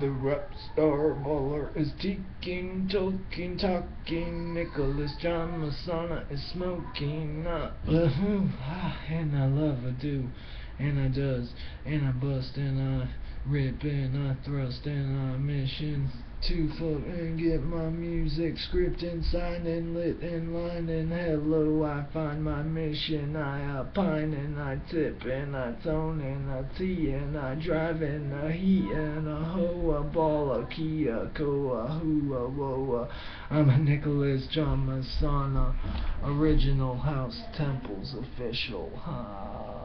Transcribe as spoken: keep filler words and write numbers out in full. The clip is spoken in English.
The rap star baller is teaking, talking, talking. Nicholas John Messana is smoking up. And I love a do, and I does, and I bust, and I rip, and I thrust, and I mission to float and get my music script and signed and lit and lined. And hello, I find my mission. I opine and I tip and I tone and I tee and I drive and I heat and I hoe a ball a key a co a hoo a whoa a. I'm a Nicholas John Messana, original house temples official. Ha.